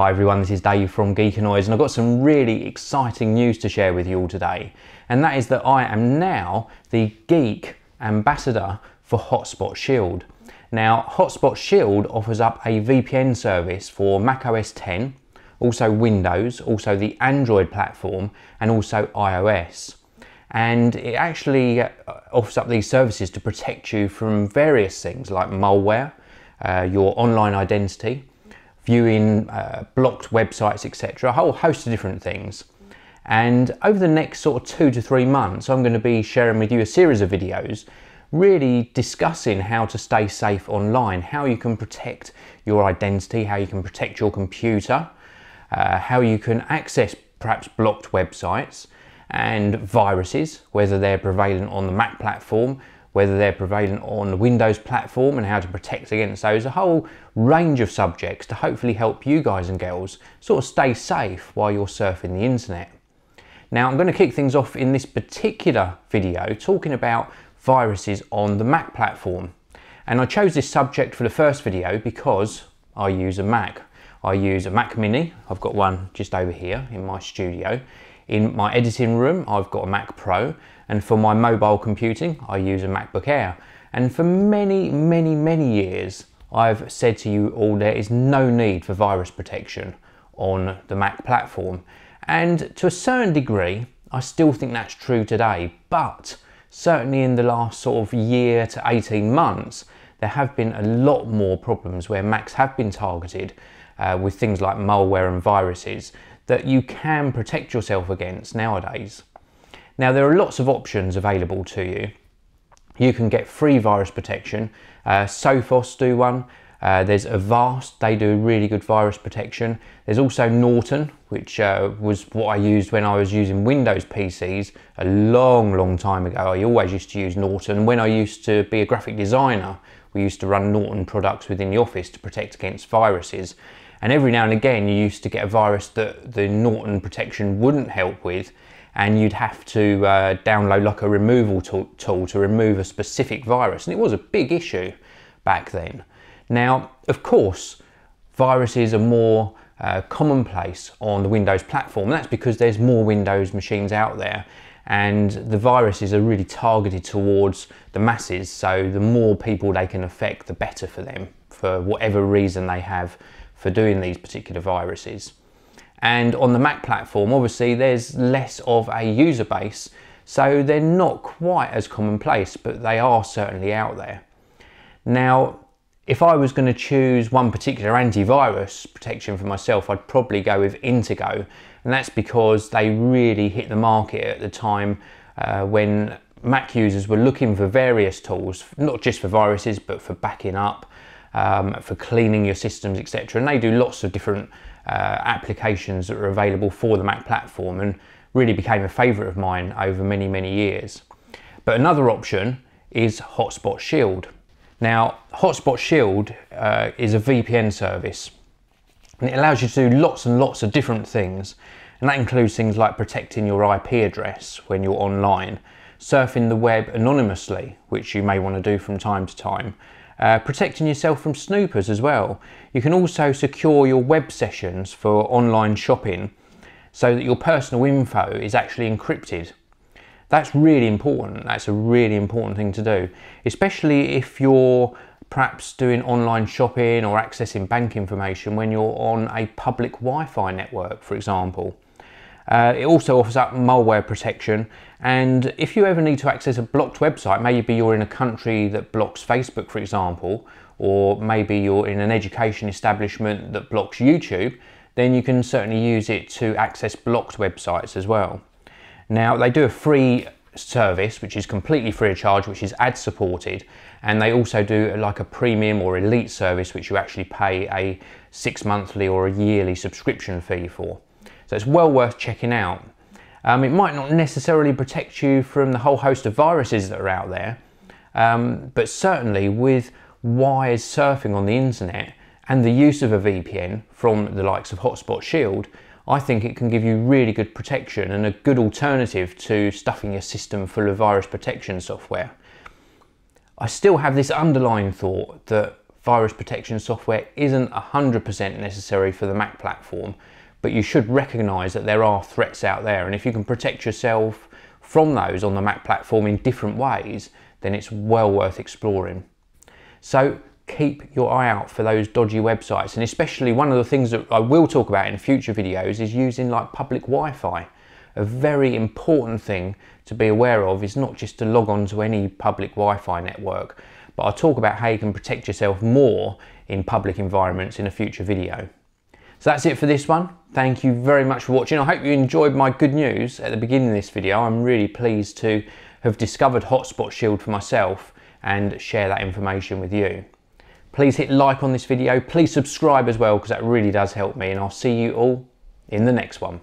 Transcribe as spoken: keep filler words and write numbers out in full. Hi everyone, this is Dave from Geekonoids, and I've got some really exciting news to share with you all today. And that is that I am now the Geek Ambassador for Hotspot Shield. Now, Hotspot Shield offers up a V P N service for Mac O S ten, also Windows, also the Android platform, and also iOS. And it actually offers up these services to protect you from various things like malware, uh, your online identity, viewing uh, blocked websites, etc., a whole host of different things. And over the next sort of two to three months I'm going to be sharing with you a series of videos really discussing how to stay safe online, how you can protect your identity, how you can protect your computer, uh, how you can access perhaps blocked websites and viruses, whether they're prevalent on the Mac platform, whether they're prevalent on the Windows platform, and how to protect against those, a whole range of subjects to hopefully help you guys and girls sort of stay safe while you're surfing the internet. Now I'm going to kick things off in this particular video talking about viruses on the Mac platform. And I chose this subject for the first video because I use a Mac. I use a Mac Mini, I've got one just over here in my studio. In my editing room, I've got a Mac Pro, and for my mobile computing, I use a MacBook Air. And for many, many, many years, I've said to you all, there is no need for virus protection on the Mac platform. And to a certain degree, I still think that's true today, but certainly in the last sort of year to eighteen months, there have been a lot more problems where Macs have been targeted uh, with things like malware and viruses that you can protect yourself against nowadays. Now there are lots of options available to you. You can get free virus protection. Uh, Sophos do one, uh, there's Avast, they do really good virus protection. There's also Norton, which uh, was what I used when I was using Windows P Cs a long, long time ago. I always used to use Norton. When I used to be a graphic designer, we used to run Norton products within the office to protect against viruses. And every now and again you used to get a virus that the Norton protection wouldn't help with, and you'd have to uh, download like a removal tool to remove a specific virus, and it was a big issue back then. Now of course viruses are more uh, commonplace on the Windows platform, and that's because there's more Windows machines out there, and the viruses are really targeted towards the masses, so the more people they can affect the better for them, for whatever reason they have for doing these particular viruses. And on the Mac platform, obviously there's less of a user base, so they're not quite as commonplace, but they are certainly out there. Now, if I was going to choose one particular antivirus protection for myself, I'd probably go with Intego, and that's because they really hit the market at the time uh, when Mac users were looking for various tools, not just for viruses, but for backing up, Um, for cleaning your systems, et cetera. And they do lots of different uh, applications that are available for the Mac platform, and really became a favourite of mine over many, many years. But another option is Hotspot Shield. Now, Hotspot Shield uh, is a V P N service, and it allows you to do lots and lots of different things. And that includes things like protecting your I P address when you're online, surfing the web anonymously, which you may want to do from time to time, Uh, protecting yourself from snoopers as well. You can also secure your web sessions for online shopping so that your personal info is actually encrypted. That's really important. That's a really important thing to do, especially if you're perhaps doing online shopping or accessing bank information when you're on a public Wi-Fi network, for example. Uh, it also offers up malware protection, and if you ever need to access a blocked website, maybe you're in a country that blocks Facebook, for example, or maybe you're in an education establishment that blocks YouTube, then you can certainly use it to access blocked websites as well. Now they do a free service which is completely free of charge, which is ad supported, and they also do like a premium or elite service which you actually pay a six monthly or a yearly subscription fee for. So it's well worth checking out. Um, it might not necessarily protect you from the whole host of viruses that are out there, um, but certainly with wise surfing on the internet and the use of a V P N from the likes of Hotspot Shield, I think it can give you really good protection and a good alternative to stuffing your system full of virus protection software. I still have this underlying thought that virus protection software isn't one hundred percent necessary for the Mac platform, but you should recognize that there are threats out there, and if you can protect yourself from those on the Mac platform in different ways, then it's well worth exploring. So keep your eye out for those dodgy websites, and especially one of the things that I will talk about in future videos is using like public Wi-Fi. A very important thing to be aware of is not just to log on to any public Wi-Fi network, but I'll talk about how you can protect yourself more in public environments in a future video. So that's it for this one. Thank you very much for watching. I hope you enjoyed my good news at the beginning of this video. I'm really pleased to have discovered Hotspot Shield for myself and share that information with you. Please hit like on this video. Please subscribe as well, because that really does help me, and I'll see you all in the next one.